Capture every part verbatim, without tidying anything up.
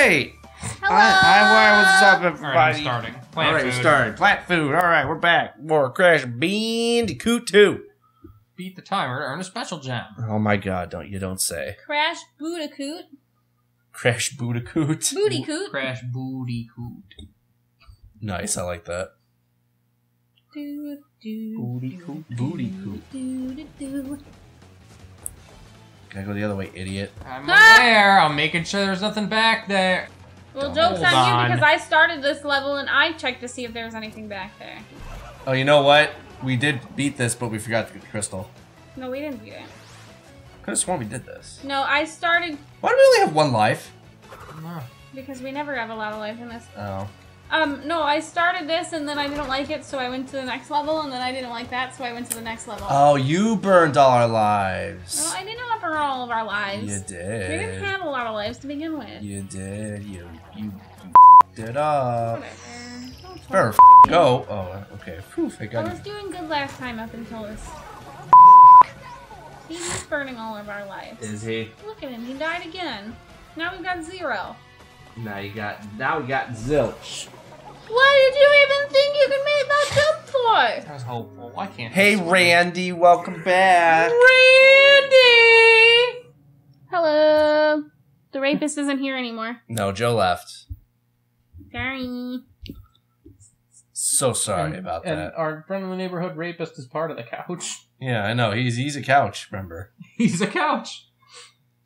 Hey! Hello! I, I, what's up, everybody? All right, I'm starting. Plant All right, food. starting. Plant food. All right, we're back. More Crash Bandicoot two. Beat the timer to earn a special gem. Oh my god, don't you don't say. Crash Bandicoot. Crash Bandicoot. Booty coot. Crash Booty coot. Nice, I like that. Do, do, booty coot. Booty coot. Do, do, do. Gotta go the other way, idiot. I'm ah! aware. I'm making sure there's nothing back there. Well, joke's on, on you because I started this level and I checked to see if there was anything back there. Oh, you know what? We did beat this, but we forgot to get the crystal. No, we didn't beat it. Could have sworn we did this. No, I started... Why do we only have one life? Because we never have a lot of life in this. Oh. Um, no, I started this and then I didn't like it, so I went to the next level, and then I didn't like that, so I went to the next level. Oh, you burned all our lives. No, I didn't burn all of our lives. You did. We didn't have a lot of lives to begin with. You did. You you f***ed it up. Whatever. Better f*** go. Oh, okay. Phew, I got I was you. doing good last time up until this. He's burning all of our lives. Is he? Look at him. He died again. Now we've got zero. Now you got. Now we got zilch. Why did you even think you could make that jump for? That was hopeful. Why can't? Hey, Randy, welcome back. Randy. Hello. The rapist isn't here anymore. No, Joe left. Sorry. So sorry and, about and that. Our friendly neighborhood rapist is part of the couch. Yeah, I know. He's he's a couch. Remember? He's a couch.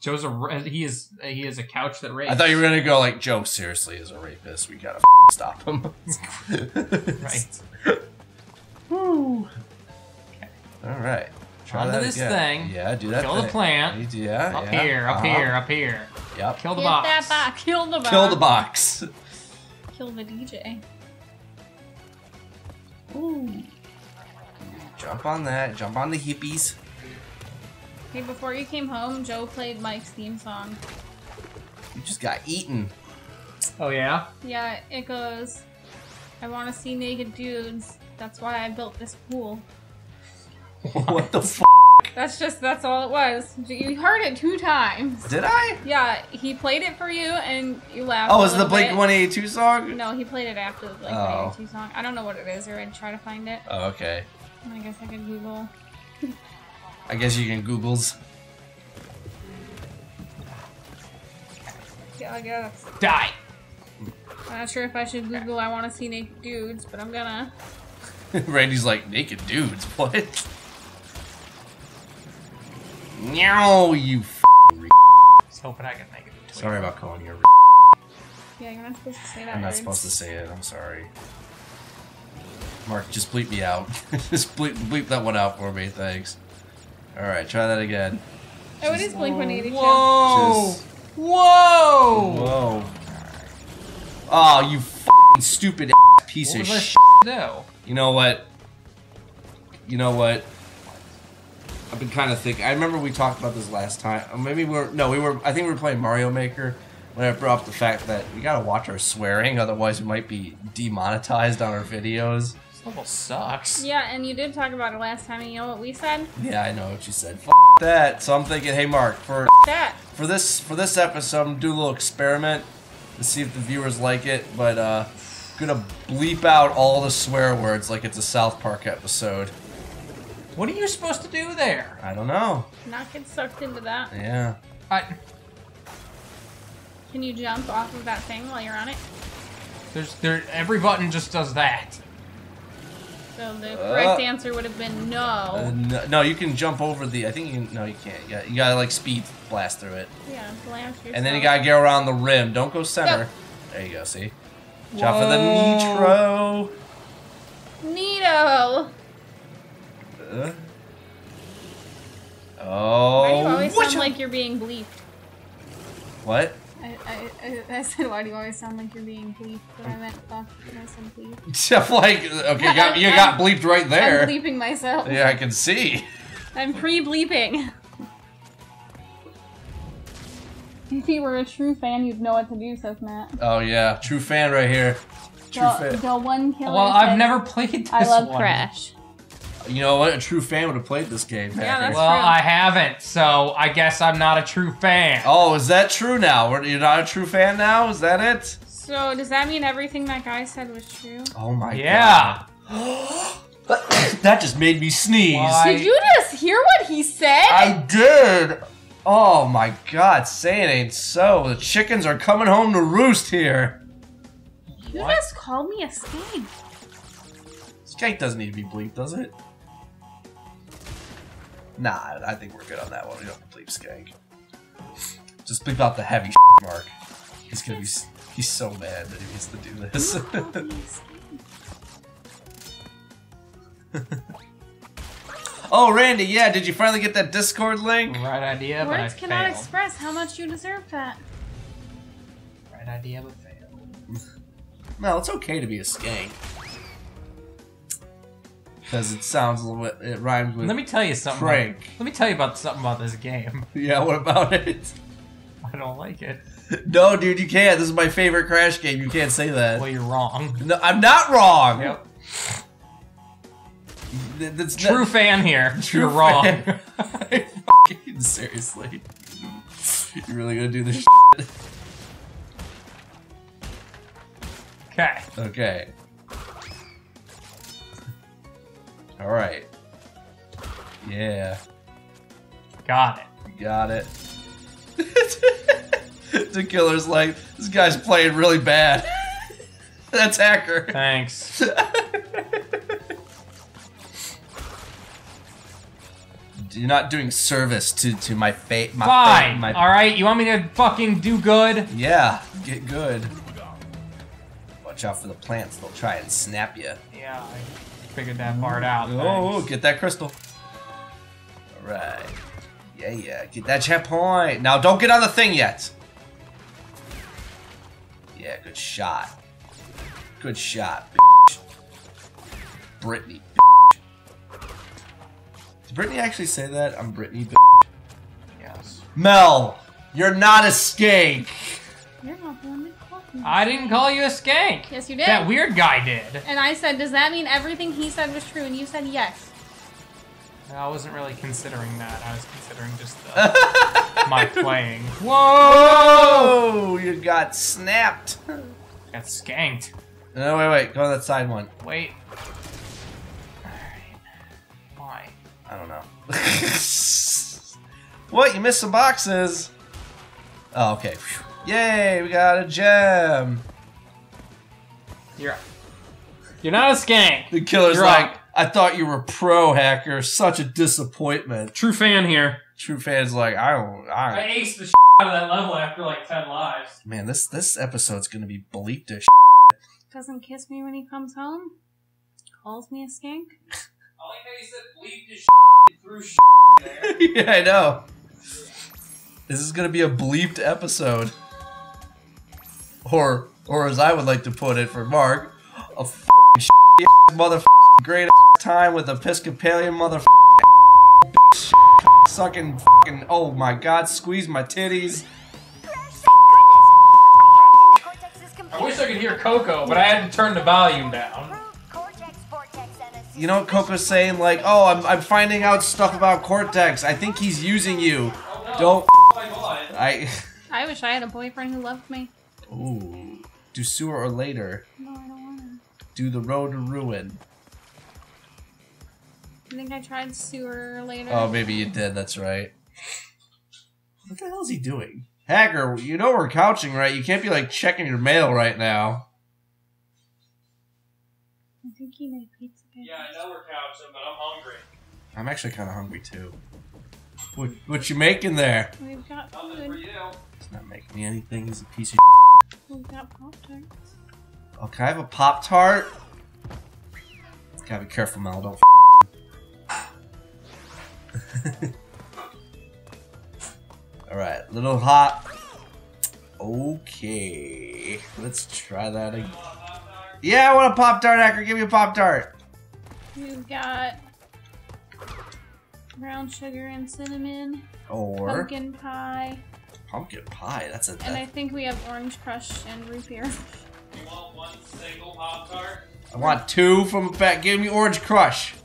Joe's a he is he is a couch that rapes. I thought you were gonna go like Joe seriously is a rapist. We gotta f stop him. Right. Woo. Okay. All right. Try Onto this again. thing. Yeah, do that. Kill thing. the plant. Yeah. Up yeah. here. Up uh -huh. here. Up here. Yep. Kill the Get box. That box. Kill the box. Kill the box. Kill the D J. Ooh. Jump on that. Jump on the hippies. Hey, before you came home, Joe played Mike's theme song. You just got eaten. Oh, yeah? Yeah, it goes, I want to see naked dudes. That's why I built this pool. What, what the f***? That's just, that's all it was. You heard it two times. Did I? Yeah, he played it for you and you laughed. Oh, is it the Blink one eighty-two song? No, he played it after the Blink one eighty-two song. I don't know what it is, or I'd try to find it. Oh, okay. I guess I could Google. I guess you can Googles. Yeah, I guess. Die! I'm not sure if I should Google I want to see naked dudes, but I'm gonna. Randy's like, naked dudes? What? Meow, you f***ing I was hoping I could make it. Sorry about calling you a re Yeah, you're not supposed to say that I'm not words. supposed to say it, I'm sorry. Mark, just bleep me out. Just bleep, bleep that one out for me, thanks. Alright, try that again. Oh, just, it is Blink one eighty-two. Whoa! Just, whoa! Whoa. Oh, you f***ing stupid ass piece of shit. No. You know what? You know what? I've been kind of thinking. I remember we talked about this last time. Maybe we were... No, we were... I think we were playing Mario Maker when I brought up the fact that we gotta watch our swearing, otherwise we might be demonetized on our videos. Level sucks. Yeah, and you did talk about it last time, and you know what we said? Yeah, I know what you said. F that. So I'm thinking, hey Mark, for that. for this for this episode, I'm gonna do a little experiment to see if the viewers like it, but uh I'm gonna bleep out all the swear words like it's a South Park episode. What are you supposed to do there? I don't know. Not get sucked into that. Yeah. I Can you jump off of that thing while you're on it? There's there every button just does that. So the correct uh, answer would have been no. Uh, no. No, you can jump over the. I think you can. No, you can't. You gotta, you gotta like speed blast through it. Yeah, blast yourself. And then you gotta go around the rim. Don't go center. Yep. There you go. See. Jump for the nitro. Nito. Uh. Oh. Why do you always sound you? like you're being bleeped? What? I, I, I said, why do you always sound like you're being bleeped? But I meant fuck and I said bleep. Jeff, like, okay, you got, you got bleeped right there. I'm bleeping myself. Yeah, I can see. I'm pre-bleeping. If you were a true fan, you'd know what to do, says Matt. Oh, yeah. True fan right here. True the, fan. The one killer Well, I've says, never played this one. I love one. Crash. You know what? A true fan would have played this game. Hacker. Yeah, that's well, true. I haven't, so I guess I'm not a true fan. Oh, is that true now? You're not a true fan now? Is that it? So does that mean everything that guy said was true? Oh my yeah. God. Yeah. That just made me sneeze. Why? Did you just hear what he said? I did. Oh my God, say it ain't so. The chickens are coming home to roost here. You what? Just called me a skank. Skank doesn't need to be bleeped, does it? Nah, I think we're good on that one. We don't bleep skank. Just bleep out the heavy s*** Mark. He's gonna be, he's so mad that he wants to do this. Oh, Randy, yeah, did you finally get that Discord link? Right idea, but words cannot express how much you deserve that. Right idea, but fail. No, it's okay to be a skank. Because it sounds a little bit, it rhymes with Let me tell you something. Frank. About, let me tell you about something about this game. Yeah, what about it? I don't like it. No, dude, you can't. This is my favorite Crash game. You can't say that. Well, you're wrong. No, I'm not wrong. Yep. That's True not, fan here. True You're wrong. Fucking seriously. You really gonna do this shit? Okay. Okay. Alright. Yeah. Got it. You got it. The killer's like, this guy's playing really bad. That's Hacker. Thanks. You're not doing service to, to my fate. My Fine. Fa my All right. You want me to fucking do good? Yeah. Get good. Watch out for the plants. They'll try and snap you. Yeah. I figured that part out. Oh, thanks. Get that crystal. All right. Yeah, yeah. Get that checkpoint. Now, don't get on the thing yet. Yeah. Good shot. Good shot, bitch. Brittany, bitch. Brittany actually say that? I'm Brittany, bitch. Yes. Mel, you're not a skank. You're not the one that called me. I didn't call you a skank. Yes, you did. That weird guy did. And I said, does that mean everything he said was true? And you said yes. No, I wasn't really considering that. I was considering just the, my playing. Whoa! Whoa! You got snapped. Got skanked. No, wait, wait. Go on that side one. Wait. I don't know. What? You missed some boxes. Oh, okay. Whew. Yay, we got a gem. You're You're not a skank. The killer's You're like, up. I thought you were pro, Hacker. Such a disappointment. True fan here. True fan's like, I don't. I, I aced the shit out of that level after like ten lives. Man, this this episode's gonna be bleeped as shit. Doesn't kiss me when he comes home. Calls me a skank. All I know, he said bleeped as shit. Yeah, I know. This is gonna be a bleeped episode, or, or as I would like to put it for Mark, a f***ing shitty ass motherfucking great ass time with Episcopalian motherfucking bitch shit, sucking fucking. Oh my God, squeeze my titties. I wish I could hear Coco, but I had to turn the volume down. You know what Coco's saying? Like, oh, I'm, I'm finding out stuff about Cortex. I think he's using you. Oh, no. Don't. Oh, I. I wish I had a boyfriend who loved me. Ooh. Do sewer or later. No, I don't want to. Do the road to ruin. I think I tried sewer or later. Oh, maybe you did. That's right. What the hell is he doing? Hacker, you know we're couching, right? You can't be like checking your mail right now. I think he made pizza. Yeah, I know we're couching, but I'm hungry. I'm actually kind of hungry too. What, what you making there? We've got food. Nothing for you. He's not making me anything. He's a piece of shit. We've got Pop-Tarts. Oh, can I have a Pop-Tart? Gotta be careful, Mel. Don't f***. Alright, little hot. Okay. Let's try that again. Yeah, I want a Pop-Tart, Hacker. Give me a Pop-Tart. We've got brown sugar and cinnamon, or pumpkin pie. Pumpkin pie, that's a. That. And I think we have orange crush and root beer. You want one single Pop Tart? I want two from a pack. Give me orange crush.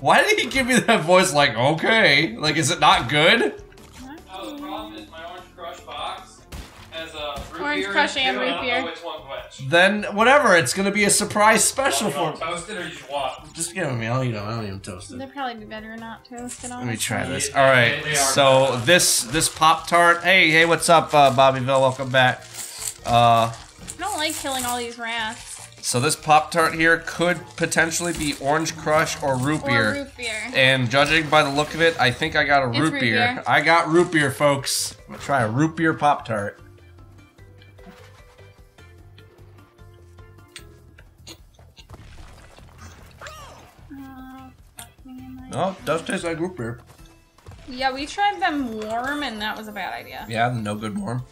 Why did he give me that voice like, okay? Like, is it not good? No, the problem is my Orange Crush box has a root Orange beer Crush and, and root beer. I don't know which one's which. Then, whatever, it's gonna be a surprise special for me. Toast it or you just want? Just give it to me, I'll eat them, I don't even toast it. They'd probably be better not toasted on. Let me try this. Alright, so this this Pop-Tart. Hey, hey, what's up, uh, Bobbyville? Welcome back. Uh, I don't like killing all these rats. So this Pop-Tart here could potentially be Orange Crush or root beer. Or root beer. And judging by the look of it, I think I got a root, root beer. beer. I got root beer, folks. I'm gonna try a root beer Pop-Tart. Oh, no, it does taste like root beer. Yeah, we tried them warm and that was a bad idea. Yeah, no good warm.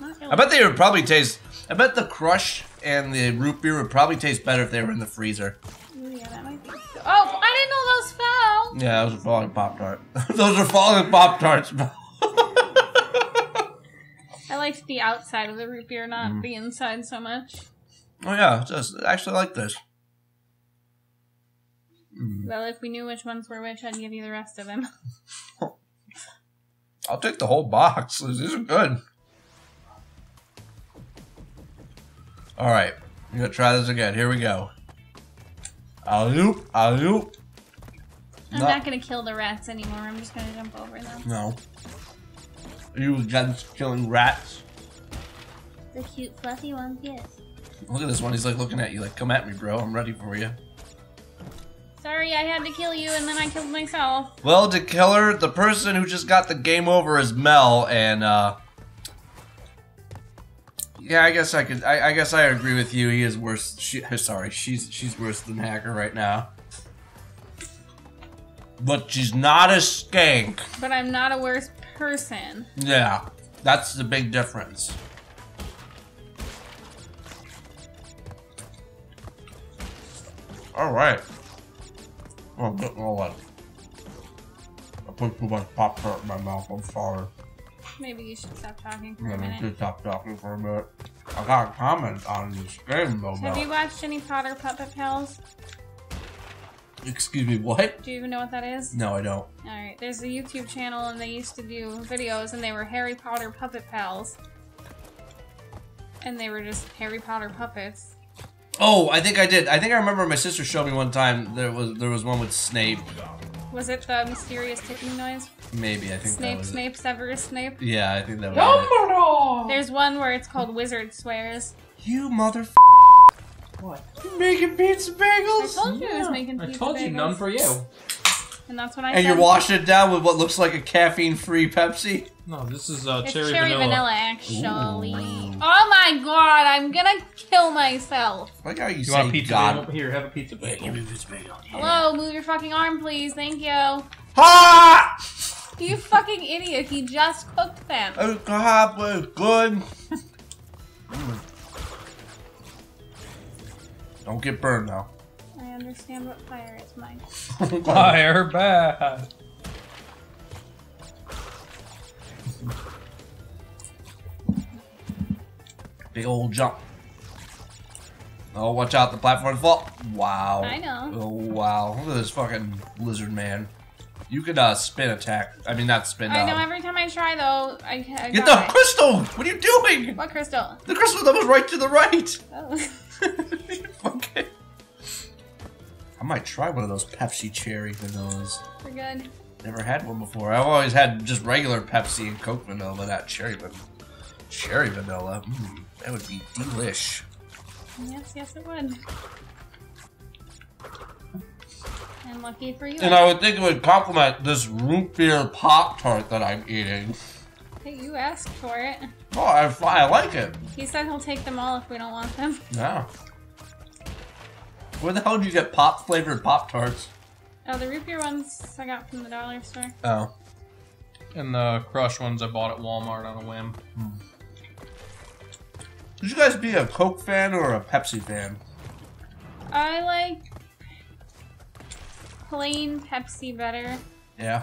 Really. I bet they would probably taste... I bet the Crush and the root beer would probably taste better if they were in the freezer. Yeah, that might be so. Oh, I didn't know those fell! Yeah, those are falling Pop-Tart. Those are falling Pop-Tarts. I liked the outside of the root beer, not mm. the inside so much. Oh yeah, just actually like this. Mm. Well, if we knew which ones were which, I'd give you the rest of them. I'll take the whole box. These are good. Alright, I'm gonna try this again. Here we go. I'll loop, I'll loop. I'm no. not gonna kill the rats anymore. I'm just gonna jump over them. No. Are you against killing rats? The cute, fluffy ones, yes. Look at this one. He's like looking at you, like, come at me, bro. I'm ready for you. Sorry, I had to kill you, and then I killed myself. Well, the killer, the person who just got the game over is Mel, and, uh... yeah, I guess I could. I, I guess I agree with you. He is worse. She, sorry, she's she's worse than Hacker right now. But she's not a skank. But I'm not a worse person. Yeah, that's the big difference. All right. Oh, good Lord. I put too much Pop-Tart in my mouth. I'm sorry. Maybe you should stop talking for yeah, a minute. Maybe you should stop talking for a minute. I got a comment on this game, though. Have you watched any Potter Puppet Pals? Excuse me, what? Do you even know what that is? No, I don't. Alright, there's a YouTube channel, and they used to do videos, and they were Harry Potter Puppet Pals. And they were just Harry Potter puppets. Oh, I think I did. I think I remember my sister showed me one time there was there was one with Snape. Was it the mysterious ticking noise? Maybe, I think Snape, that was Snape, it. Severus Snape? Yeah, I think that was Dumbledore! It. There's one where it's called Wizard Swears. You motherf***. What? You're making pizza bagels? I told you yeah. I was making pizza bagels. I told you, bagels. none for you. And that's what I And said. You're washing it down with what looks like a caffeine-free Pepsi? No, this is uh, it's cherry, cherry vanilla. vanilla actually. Ooh. Oh my god, I'm gonna kill myself. Like how you, you say want a pizza bagel? Here, have a pizza bagel. Yeah, give me a pizza bagel. Yeah. Hello, move your fucking arm, please. Thank you. Ha! You fucking idiot, he just cooked them. Oh god, but it's good. Don't get burned now. I understand what fire is, Mike. Fire bad. Big old jump. Oh, watch out, the platform fall. Wow. I know. Oh, wow. Look at this fucking lizard man. You could uh, spin attack. I mean, not spin. I um, know, every time I try, though, I can't. Get the it. crystal! What are you doing? What crystal? The crystal that was right to the right! Oh. Okay. I might try one of those Pepsi cherry vanillas. They're good. Never had one before. I've always had just regular Pepsi and Coke vanilla, but not cherry vanilla. Cherry vanilla, mm, that would be delish. Yes, yes it would. And lucky for you. And I would think it would compliment this root beer Pop-Tart that I'm eating. Hey, you asked for it. Oh, I, I like it. He said he'll take them all if we don't want them. Yeah. Where the hell do you get pop-flavored Pop-Tarts? Oh, the root beer ones I got from the dollar store. Oh. And the Crush ones I bought at Walmart on a whim. Hmm. Would you guys be a Coke fan or a Pepsi fan? I like... plain Pepsi better. Yeah.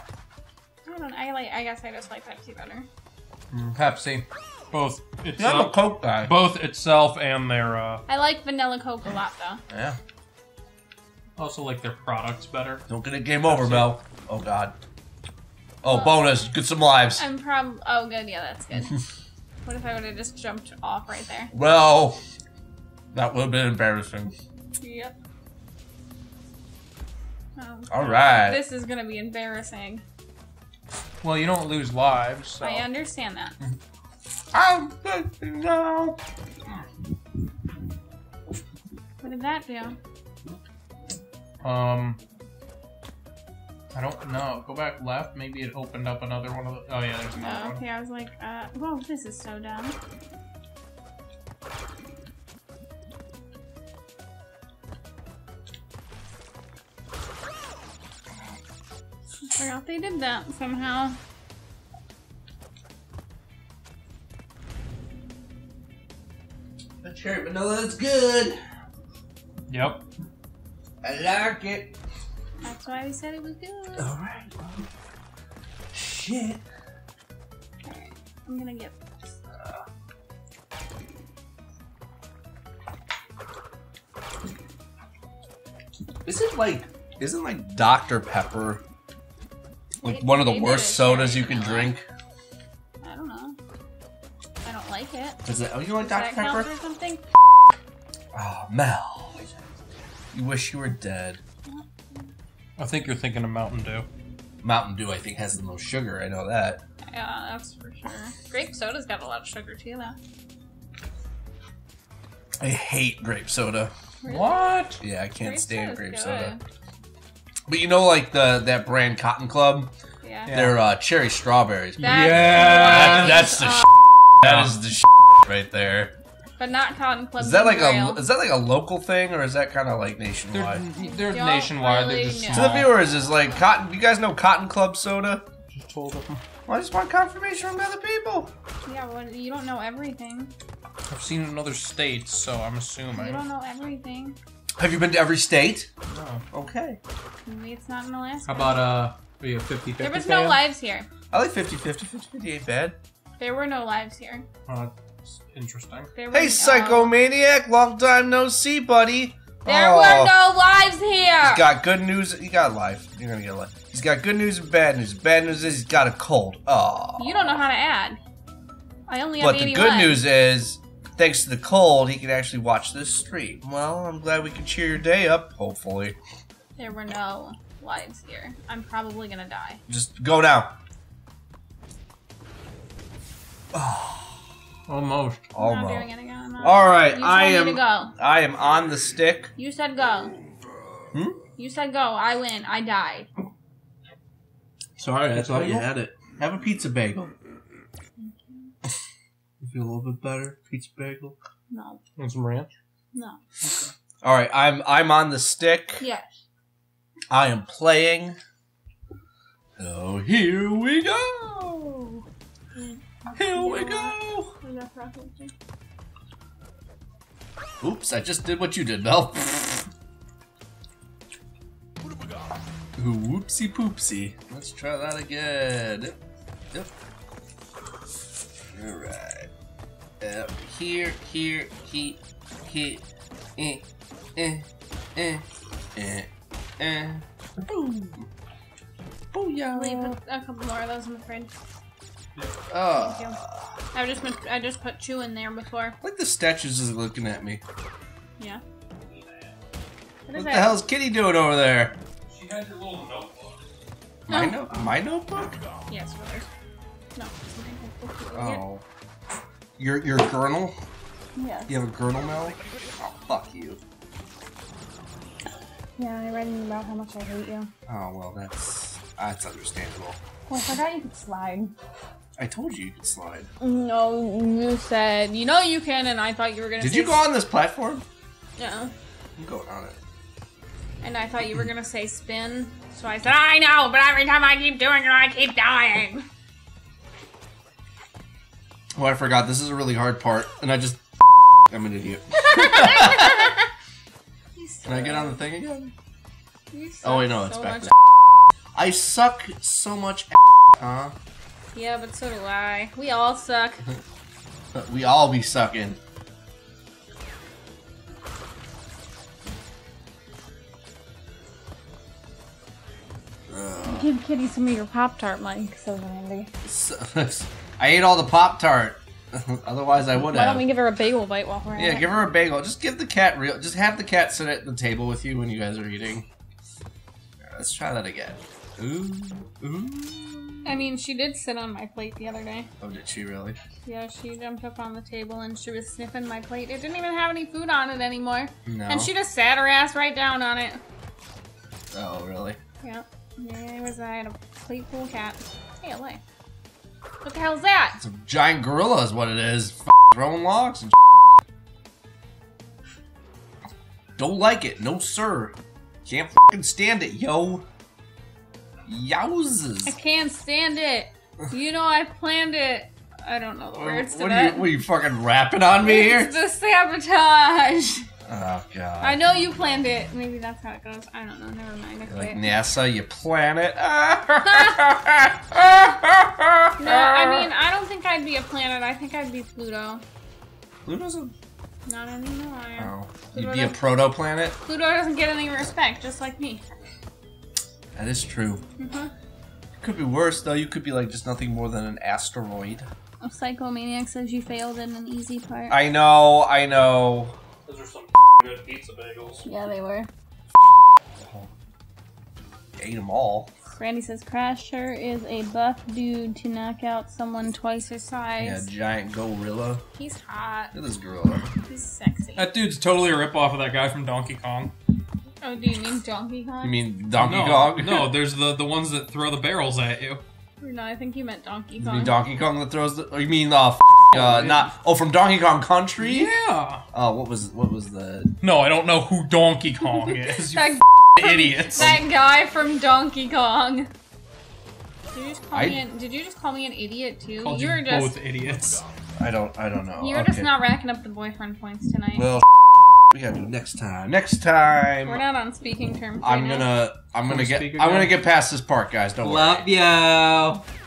I don't. I like. I guess I just like Pepsi better. Mm, Pepsi, both. Itself, yeah, I'm a Coke guy. Both itself and their. Uh... I like vanilla Coke a lot though. Yeah. also like their products better. Don't get a game over, Mel. Oh god. Oh, well, bonus. Get some lives. I'm prob- Oh, good. Yeah, that's good. What if I would have just jumped off right there? Well, that would have been embarrassing. Yep. Oh, all right. This is gonna be embarrassing. Well, you don't lose lives. So. I understand that. Oh no! What did that do? Um, I don't know. Go back left. Maybe it opened up another one of the. Oh yeah, there's another one. Okay, I was like, uh, whoa, this is so dumb. I forgot they did that somehow. The cherry vanilla is good. Yep. I like it. That's why we said it was good. Alright. Shit. Alright, I'm gonna get this. This is like, isn't like Doctor Pepper like it, one of the worst sodas you can drink? I don't know. I don't like it. Does it? Oh, you like Doctor Pepper? Or something? Oh, Mel. You wish you were dead. I think you're thinking of Mountain Dew. Mountain Dew, I think, has the most sugar. I know that. Yeah, that's for sure. Grape soda's got a lot of sugar too, though. I hate grape soda. Really? What? Yeah, I can't grape stand grape good. soda. But you know, like the that brand Cotton Club, yeah. They're uh, cherry strawberries. That yeah, that's the uh, that is the sh right there. But not Cotton Club. Is that like real. a is that like a local thing, or is that kind of like nationwide? They're, they're nationwide. Really they're just know. To the viewers is like Cotton. You guys know Cotton Club soda? Just told them. Well, I just want confirmation from other people. Yeah, well, you don't know everything. I've seen it in other states, so I'm assuming. You don't know everything. Have you been to every state? No. Okay. Maybe it's not in Alaska. How about uh, we have fifty fifty? There was no lives here. I like fifty fifty, fifty fifty ain't bad. There were no lives here. Uh, that's interesting. Hey, no. Psychomaniac! Long time no see, buddy! There oh. were no lives here! He's got good news. He got a life. You're gonna get a life. He's got good news and bad news. Bad news is he's got a cold. Oh. You don't know how to add. I only have But eighty-one. The good news is... thanks to the cold, he can actually watch this stream. Well, I'm glad we can cheer your day up, hopefully. There were no lives here. I'm probably gonna die. Just go down. Oh. Almost. Almost. I'm not doing it again. Alright, I am. You go. I am on the stick. You said go. Hmm? You said go. I win. I died. Sorry, I thought you had it. Have a pizza bagel. Feel a little bit better? Pizza bagel? No. Want some ranch? No. Okay. All right, I'm I'm on the stick. Yes. I am playing. So here we go. Here we go. Oops! I just did what you did, Mel. Ooh, whoopsie poopsie. Let's try that again. Yep. All right. Uh, here, here, he, he, eh, eh, eh, eh, eh, boom, booyah! Let me put a couple more of those in the fridge. Oh. Thank you. I just, I just put two in there before. Like the statues is looking at me. Yeah. What, what the hell is Kitty doing over there? She has her little notebook. My no, no my notebook? Yes, brothers. No. Oh. Your your girdle? Yeah. You have a girdle now? Oh, fuck you. Yeah, I read about how much I hate you. Oh well, that's that's understandable. Well, I forgot you could slide. I told you you could slide. No, you said you know you can, and I thought you were gonna. Did say you go on this platform? Yeah. I'm going on it. And I thought you were gonna say spin, so I said I know, but every time I keep doing it, I keep dying. Oh, I forgot. This is a really hard part, and I just... I'm an idiot. Can I get on the thing again? Oh, wait, no, it's so back there. I suck so much ass, huh? Yeah, but so do I. We all suck. We all be sucking. give Kitty some of your Pop-Tart, Mike. So handy. I ate all the Pop-Tart. Otherwise, I would have. Why don't we give her a bagel bite while we're at it? Yeah, give her a bagel. Just give the cat real. Just have the cat sit at the table with you when you guys are eating. Right, let's try that again. Ooh, ooh. I mean, she did sit on my plate the other day. Oh, did she really? Yeah, she jumped up on the table and she was sniffing my plate. It didn't even have any food on it anymore. No. And she just sat her ass right down on it. Oh, really? Yeah. There was I had a plate full of cat. Hey, away. What the hell's that? It's a giant gorilla is what it is. F throwing logs and shit. Don't like it. No, sir. Can't f***ing stand it, yo. Yowzes. I can't stand it. You know I planned it. I don't know the words what to that. What are you fucking rapping on me here? It's the sabotage. Oh, God. I know you planned it. Maybe that's how it goes. I don't know. Never mind. You're like it. NASA, you plan it. No, I mean, I don't think I'd be a planet. I think I'd be Pluto. Pluto's a... Not anymore. Oh. Pluto You'd be a proto-planet? Pluto doesn't get any respect, just like me. That is true. Mm-hmm. It could be worse, though. You could be, like, just nothing more than an asteroid. A Psychomaniac says you failed in an easy part. I know, I know. Those are some good pizza bagels. Yeah, they were. Oh. You ate them all. Randy says, Crasher is a buff dude to knock out someone twice his size. Yeah, giant gorilla. He's hot. Look at this gorilla. He's sexy. That dude's totally a ripoff of that guy from Donkey Kong. Oh, do you mean Donkey Kong? You mean Donkey no, Kong? No, there's the, the ones that throw the barrels at you. No, I think you meant Donkey Kong. You mean Donkey Kong that throws the... Or you mean, uh, f uh, not... Oh, from Donkey Kong Country? Yeah! Oh, uh, what was what was the... No, I don't know who Donkey Kong is, you that f idiots. That guy from Donkey Kong. Did you just call, I, me, an, did you just call me an idiot, too? You were just... both idiots. I don't, I don't know. You were okay. just not racking up the boyfriend points tonight. Well, we gotta do next time. Next time. We're not on speaking terms. I'm gonna. I'm gonna get. I'm gonna get past this part, guys. Don't worry. Love you.